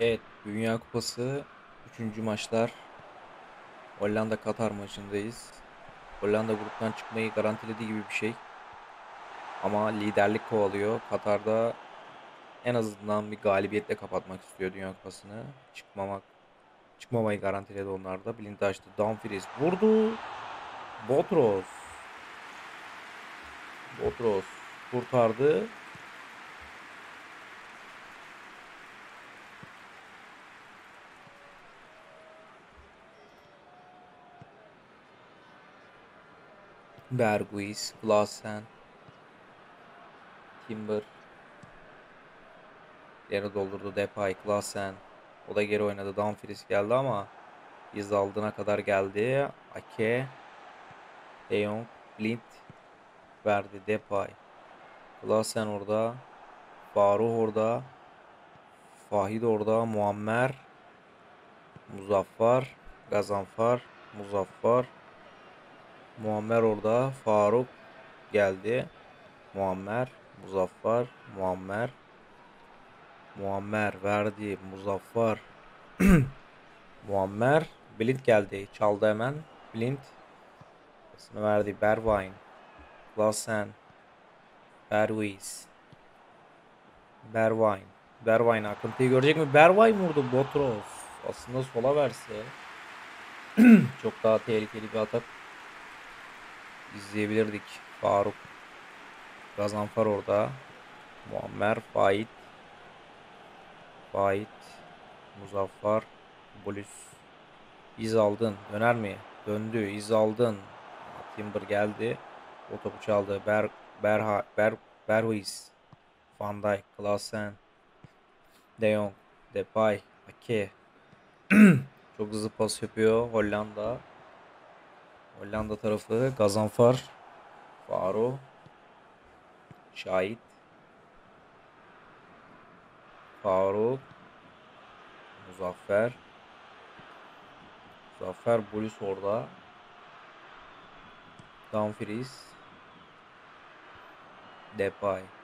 Evet, Dünya Kupası 3. maçlar Hollanda-Katar maçındayız. Hollanda gruptan çıkmayı garantilediği gibi bir şey. Ama liderlik kovalıyor. Katar'da en azından bir galibiyetle kapatmak istiyor Dünya Kupası'nı. Çıkmamayı garantiledi onlar da. Blind açtı. Dumfries vurdu. Boutros kurtardı. Berghuis, Klaassen, Timber geri doldurdu. Depay, Klaassen, o da geri oynadı. Dumfries geldi ama iz aldığına kadar geldi. Ake, De Jong, Blind verdi. Depay, Klaassen orada, Baruh orada, Fahid orada, Muammer, Muzaffer, Gazanfer, Muzaffer, Muammer orada. Faruk geldi. Muammer, Muzaffer, Muammer verdi. Muzaffer Muammer, Blind geldi. Çaldı hemen. Blind pasını verdi. Berghuis, Klaassen, Berghuis, Berghuis akıntıyı görecek mi? Berghuis vurdu. Boutros aslında sola verse çok daha tehlikeli bir atak izleyebilirdik. Faruk, Gazanfer orada, Muammer, Fahit, Muzaffer, Bolus, iz aldın, döner mi? Döndü, iz aldın. Timber geldi, o topu çaldı. Berghuis, Van Dijk, Klaassen, De Jong, Depay, Ake. Çok hızlı pas yapıyor Hollanda. Tarafı Gazanfer, Faro, Şahit, Faruk, Muzaffer, Boris orada, Dumfries, Depay.